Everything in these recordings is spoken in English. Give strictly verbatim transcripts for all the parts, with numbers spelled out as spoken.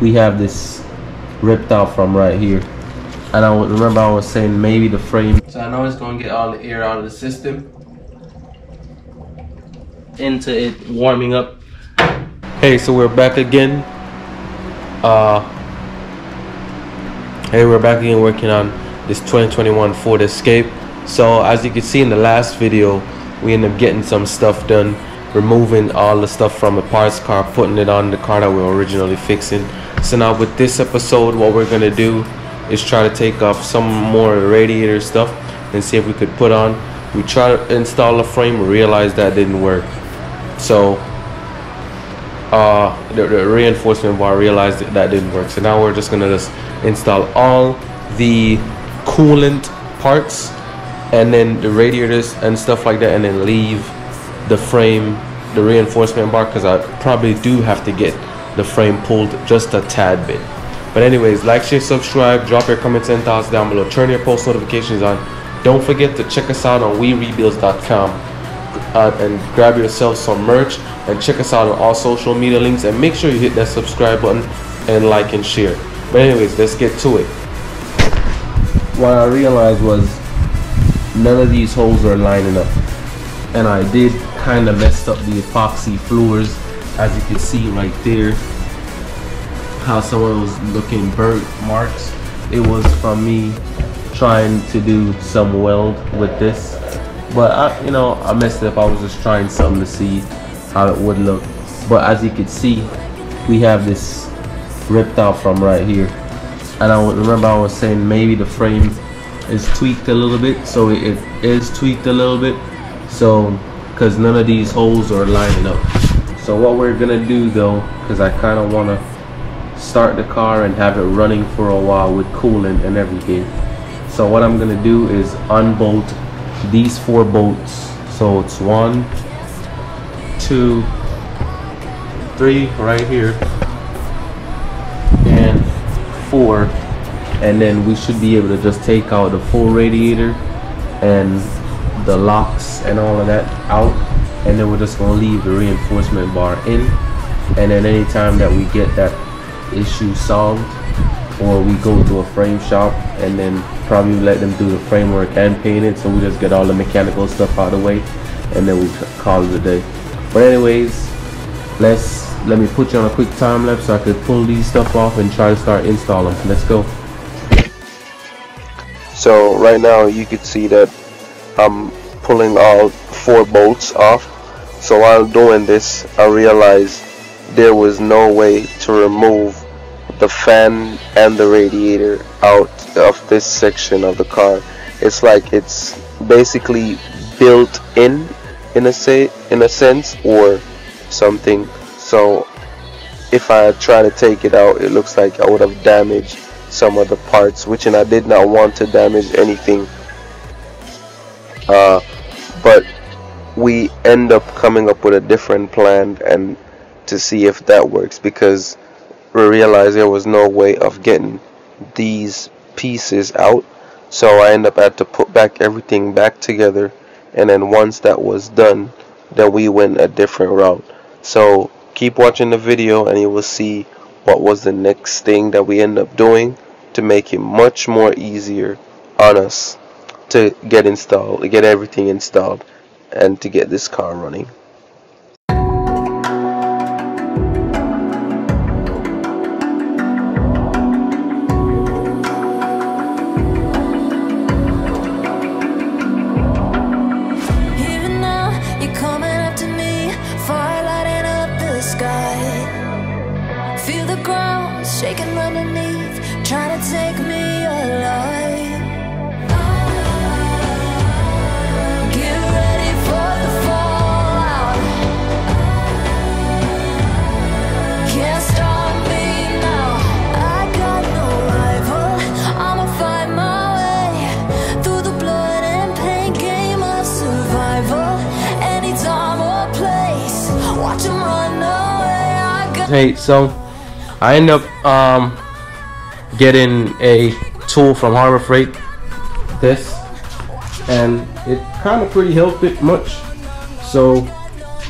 we have this ripped out from right here. And I remember I was saying maybe the frame. So I know it's gonna get all the air out of the system into it warming up. Hey, so we're back again. Uh, hey, we're back again working on this twenty twenty-one Ford Escape. So as you can see in the last video, we ended up getting some stuff done, removing all the stuff from the parts car, putting it on the car that we were originally fixing. So now with this episode, what we're gonna do is try to take off some more radiator stuff and see if we could put on. We tried to install a frame, realized that didn't work. So uh, the, the reinforcement bar, realized that, that didn't work. So now we're just gonna just install all the coolant parts and then the radiators and stuff like that, and then leave the frame, the reinforcement bar, because I probably do have to get the frame pulled just a tad bit. But anyways, like, share, subscribe, drop your comments and thoughts down below. Turn your post notifications on. Don't forget to check us out on we rebuildz dot com uh, and grab yourself some merch, and check us out on all social media links, and make sure you hit that subscribe button and like and share. But anyways, let's get to it. What I realized was none of these holes are lining up, and I did kind of messed up the epoxy floors, as you can see right there. How some of those looking burnt marks, it was from me trying to do some weld with this. But I, you know, I messed it up. I was just trying something to see how it would look. But as you can see, we have this ripped out from right here. And I remember I was saying maybe the frame is tweaked a little bit. So it, it is tweaked a little bit. So, because none of these holes are lining up. So what we're gonna do though, because I kind of want to start the car and have it running for a while with coolant and everything. So what I'm gonna do is unbolt these four bolts. So it's one, two, three right here, and four, and then we should be able to just take out the full radiator and the locks and all of that out, and then we're just gonna leave the reinforcement bar in, and then anytime that we get that issue solved, or we go to a frame shop and then probably let them do the framework and paint it, so we just get all the mechanical stuff out of the way and then we call it a day. But anyways, let's let me put you on a quick time lapse so I could pull these stuff off and try to start installing. Let's go. So right now you could see that I'm pulling all four bolts off. So while doing this, I realized there was no way to remove the fan and the radiator out of this section of the car. It's like it's basically built in in a say in a sense or something. So if I try to take it out, it looks like I would have damaged some of the parts, which, and I did not want to damage anything, uh, but we end up coming up with a different plan and to see if that works, because we realized there was no way of getting these pieces out. So I end up had to put back everything back together, and then once that was done, then we went a different route. So keep watching the video and you will see what was the next thing that we end up doing to make it much more easier on us to get installed, to get everything installed, and to get this car running. Shaking underneath, trying to take me alive. Get ready for the fallout. Can't stop me now. I got no rival. I'ma find my way through the blood and pain, game of survival. Any time or place, watch them run away. I got. Hey, so I end up um, getting a tool from Harbor Freight, this, and it kind of pretty helped it much. So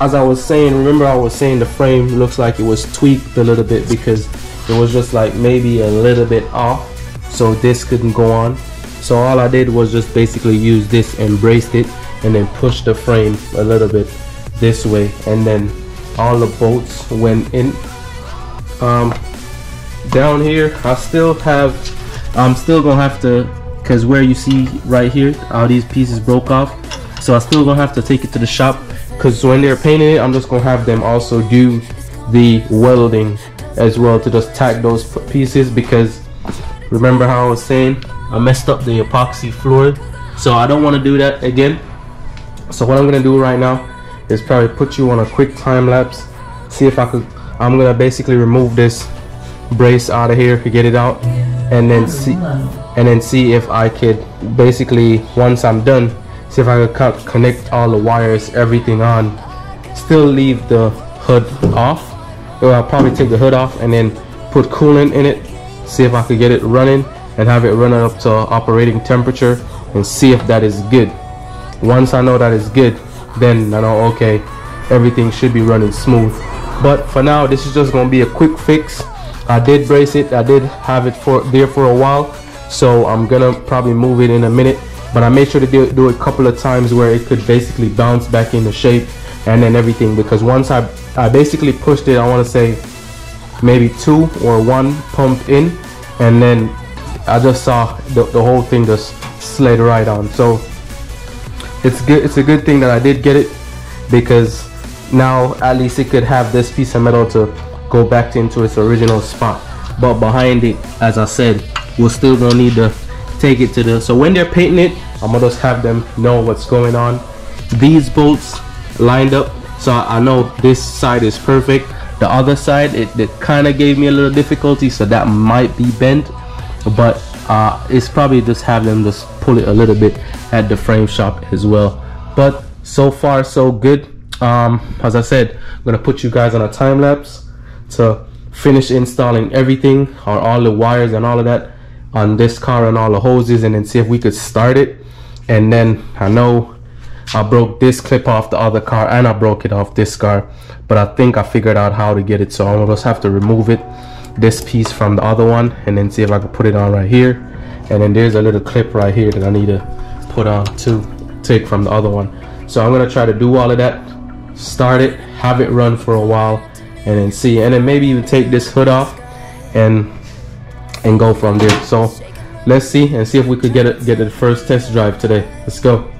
as I was saying, remember I was saying the frame looks like it was tweaked a little bit because It was just like maybe a little bit off, so this couldn't go on. So all I did was just basically use this and braced it and then push the frame a little bit this way, and then all the bolts went in. Um, down here I still have, I'm still gonna have to, because where you see right here all these pieces broke off, so I still gonna have to take it to the shop, because when they're painting it I'm just gonna have them also do the welding as well to just tack those pieces, because remember how I was saying I messed up the epoxy floor, so I don't want to do that again. So what I'm gonna do right now is probably put you on a quick time lapse, see if I could. I'm gonna basically remove this brace out of here, get it out, and then see and then see if I could basically, once I'm done, see if I could connect all the wires, everything on, still leave the hood off. Well, I'll probably take the hood off and then put coolant in it, see if I could get it running and have it run up to operating temperature and see if that is good. Once I know that is good, then I know, okay, everything should be running smooth. But for now, this is just going to be a quick fix. I did brace it, I did have it for there for a while, so I'm gonna probably move it in a minute, but I made sure to do, do it a couple of times where it could basically bounce back into shape and then everything, because once I, I basically pushed it, I want to say maybe two or one pump in, and then I just saw the, the whole thing just slid right on. So it's good, it's a good thing that I did get it, because now at least it could have this piece of metal to go back into its original spot. But behind it, as I said, we're still gonna need to take it to the, so when they're painting it, I'm gonna just have them know what's going on. These bolts lined up, so I know this side is perfect. The other side, it, it kind of gave me a little difficulty, so that might be bent, but uh, it's probably just have them just pull it a little bit at the frame shop as well. But so far so good. Um, as I said, I'm gonna put you guys on a time lapse to finish installing everything, or all the wires and all of that on this car and all the hoses, and then see if we could start it. And then I know I broke this clip off the other car, and I broke it off this car, but I think I figured out how to get it, so I'm just have to remove it, this piece from the other one, and then see if I could put it on right here. And then there's a little clip right here that I need to put on to take from the other one. So I'm gonna try to do all of that, start it, have it run for a while, and then see, and then maybe even take this hood off and and go from there. So let's see and see if we could get it get the first test drive today. Let's go.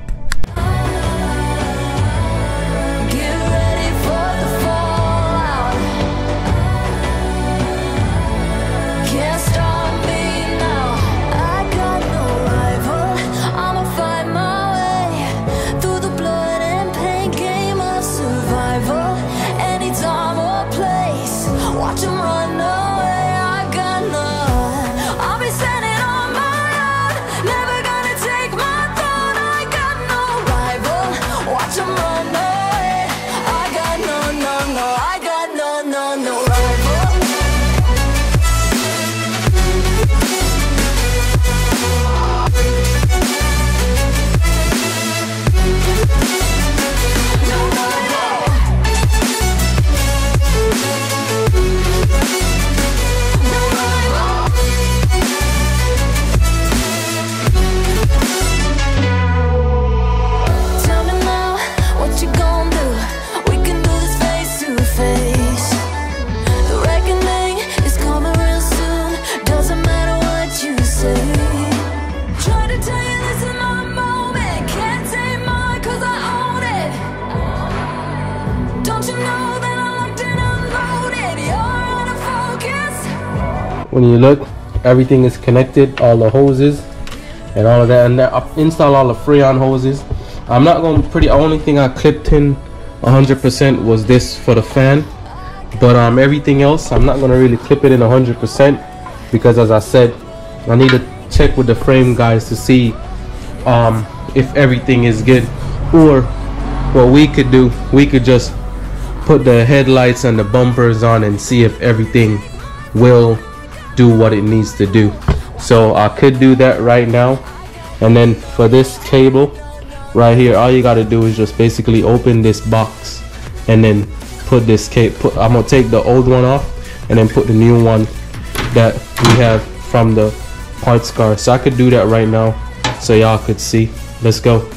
When you look, everything is connected, all the hoses and all of that, and I installed all the Freon hoses. I'm not going to pretty, only thing I clipped in one hundred percent was this for the fan, but um, everything else I'm not going to really clip it in one hundred percent, because as I said, I need to check with the frame guys to see um, if everything is good. Or what we could do, we could just put the headlights and the bumpers on and see if everything will do what it needs to do. So I could do that right now. And then for this cable right here, all you got to do is just basically open this box and then put this cable, I'm gonna take the old one off and then put the new one that we have from the parts car. So I could do that right now so y'all could see. Let's go.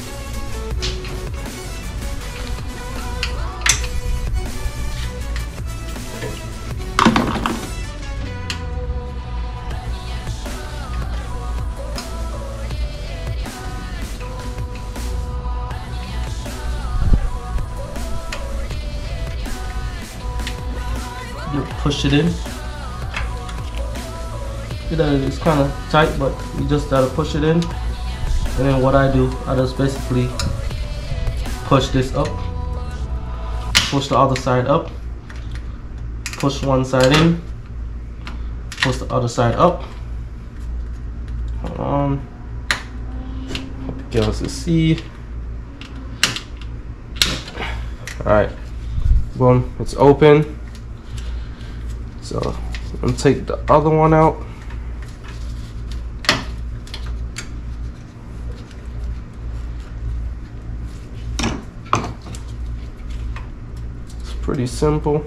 Push it in. You know, it's kind of tight, but you just gotta push it in. And then what I do, I just basically push this up, push the other side up, push one side in, push the other side up. Hold on, hope you guys can see. All right, boom, it's open. So I'm gonna take the other one out. It's pretty simple.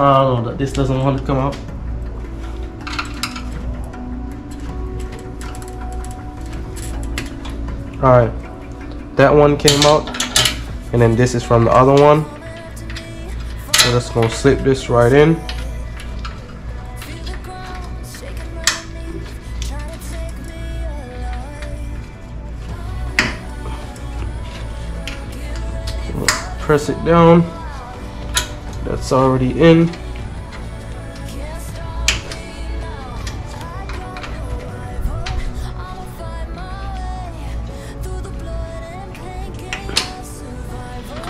I don't know, that this doesn't want to come out. Alright, that one came out, and then this is from the other one. We're just gonna slip this right in. Press it down. That's already in.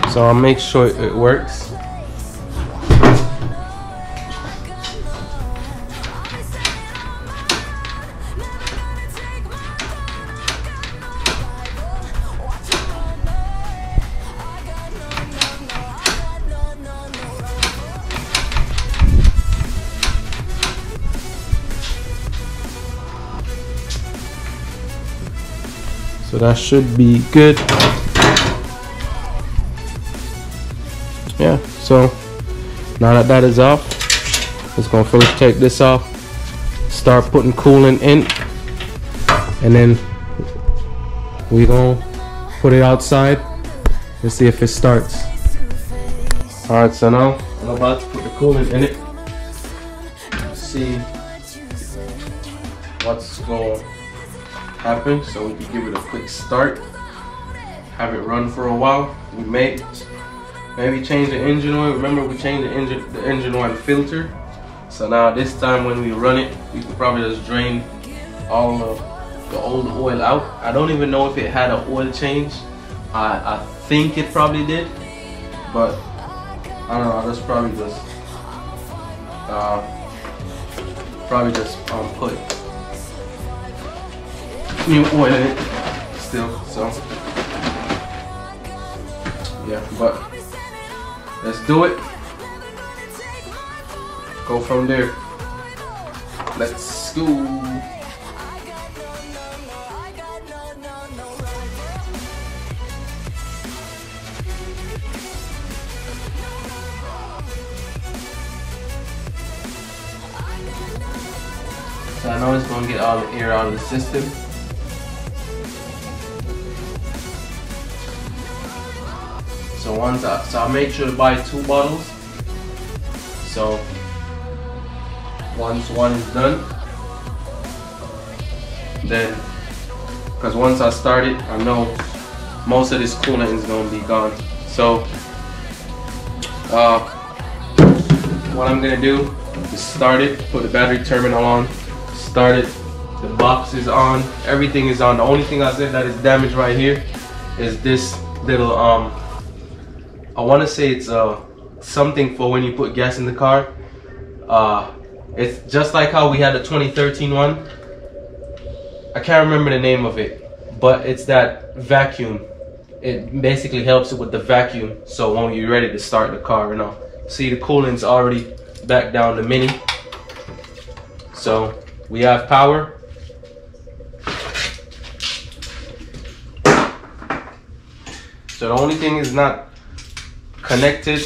So I'll make sure it works. So that should be good. Yeah, so now that that is off, it's gonna first take this off, start putting coolant in, and then we gonna put it outside and see if it starts. All right, so now I'm about to put the coolant in it. Let's see what's going on. Happen, so we can give it a quick start, have it run for a while. We may maybe change the engine oil. Remember, we changed the engine the engine oil filter, so now this time when we run it, we can probably just drain all of the old oil out. I don't even know if it had an oil change. I, I think it probably did, but I don't know. That's probably just uh, probably just um, put new oil in it still, so yeah, but let's do it, go from there. Let's go. So I know it's gonna get all the air out of the system. So once I, so I made sure to buy two bottles. So once one is done, then because once I start it, I know most of this coolant is gonna be gone. So uh, what I'm gonna do is start it, put the battery terminal on, start it, The box is on, everything is on. The only thing I said that is damaged right here is this little, um, I want to say it's uh, something for when you put gas in the car. Uh, it's just like how we had a twenty thirteen one. I can't remember the name of it, but it's that vacuum. It basically helps it with the vacuum, so when you're ready to start the car and all. See, the coolant's already back down the Mini. So we have power. So the only thing is not connected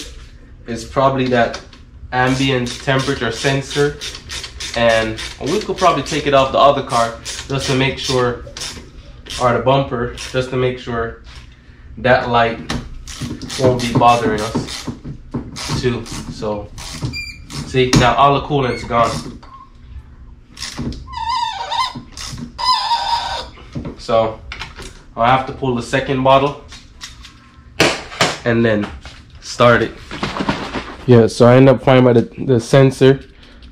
is probably that ambient temperature sensor, and we could probably take it off the other car just to make sure, or the bumper, just to make sure that light won't be bothering us too. So see, now all the coolant's gone. So I have to pull the second bottle and then start it. Yeah, so I end up finding by the, the sensor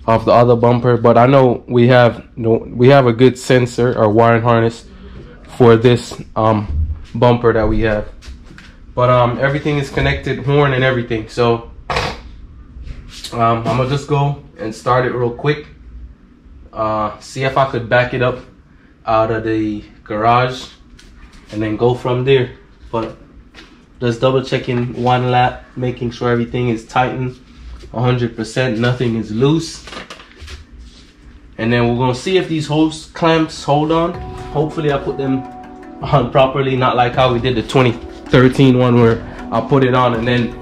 of the other bumper, but I know we have no, we have a good sensor or wiring harness for this um, bumper that we have. But um, everything is connected, horn and everything. So um, I'm gonna just go and start it real quick. Uh, see if I could back it up out of the garage and then go from there. But just double checking one lap, making sure everything is tightened one hundred percent, nothing is loose. And then we're gonna see if these hose clamps hold on. Hopefully I put them on properly, not like how we did the twenty thirteen one where I put it on and then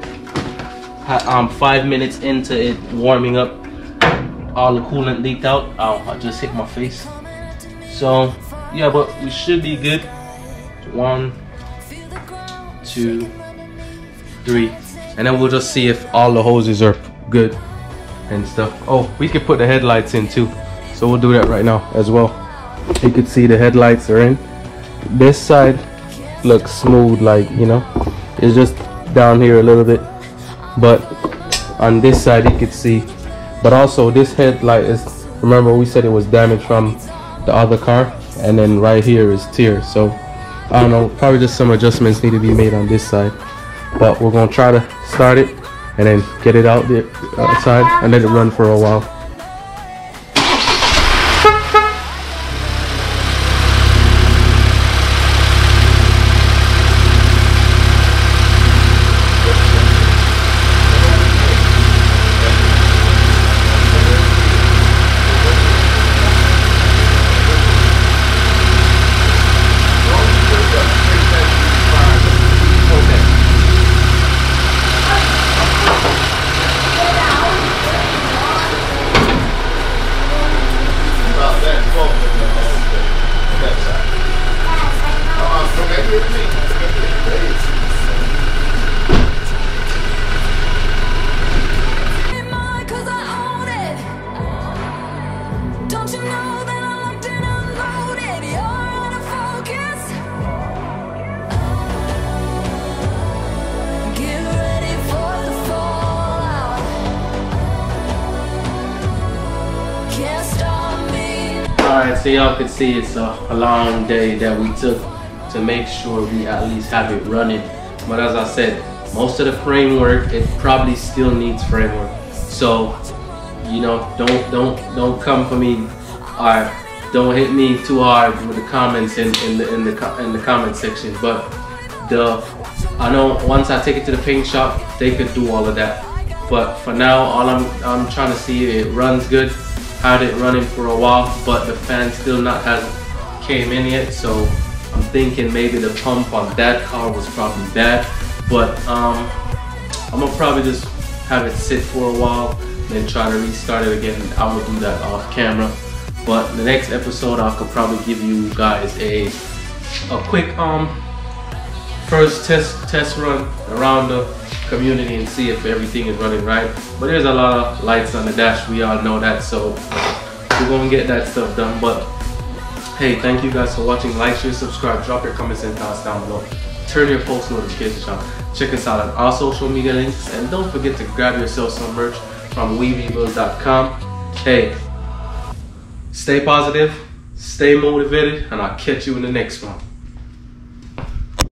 um, five minutes into it warming up, all the coolant leaked out. Oh, I just hit my face. So yeah, but we should be good. One, two, three, and then we'll just see if all the hoses are good and stuff. Oh, we could put the headlights in too, so we'll do that right now as well. You could see the headlights are in. This side looks smooth, like, you know, it's just down here a little bit, but on this side you could see. But also this headlight is, remember we said it was damaged from the other car, and then right here is tear. So I don't know, probably just some adjustments need to be made on this side, but we're gonna try to start it and then get it out the outside and let it run for a while. Alright, so y'all can see it's a, a long day that we took to make sure we at least have it running. But as I said, most of the framework, it probably still needs framework. So, you know, don't don't don't come for me, or don't hit me too hard with the comments in, in the in the in the comment section. But the I know once I take it to the paint shop, they could do all of that. But for now, all I'm I'm trying to see if it runs good. Had it running for a while, but the fan still not has came in yet, so I'm thinking maybe the pump on that car was probably bad. But um, I'm gonna probably just have it sit for a while, then try to restart it again. I will do that off camera. But the next episode, I could probably give you guys a a quick um first test test run around the community and see if everything is running right. But there's a lot of lights on the dash, we all know that, so we're gonna get that stuff done. But hey, thank you guys for watching. Like, share, subscribe, drop your comments and thoughts down below, turn your post notifications on, check us out on all social media links, and don't forget to grab yourself some merch from weerebuildz dot com. Hey, stay positive, Stay motivated, and I'll catch you in the next one.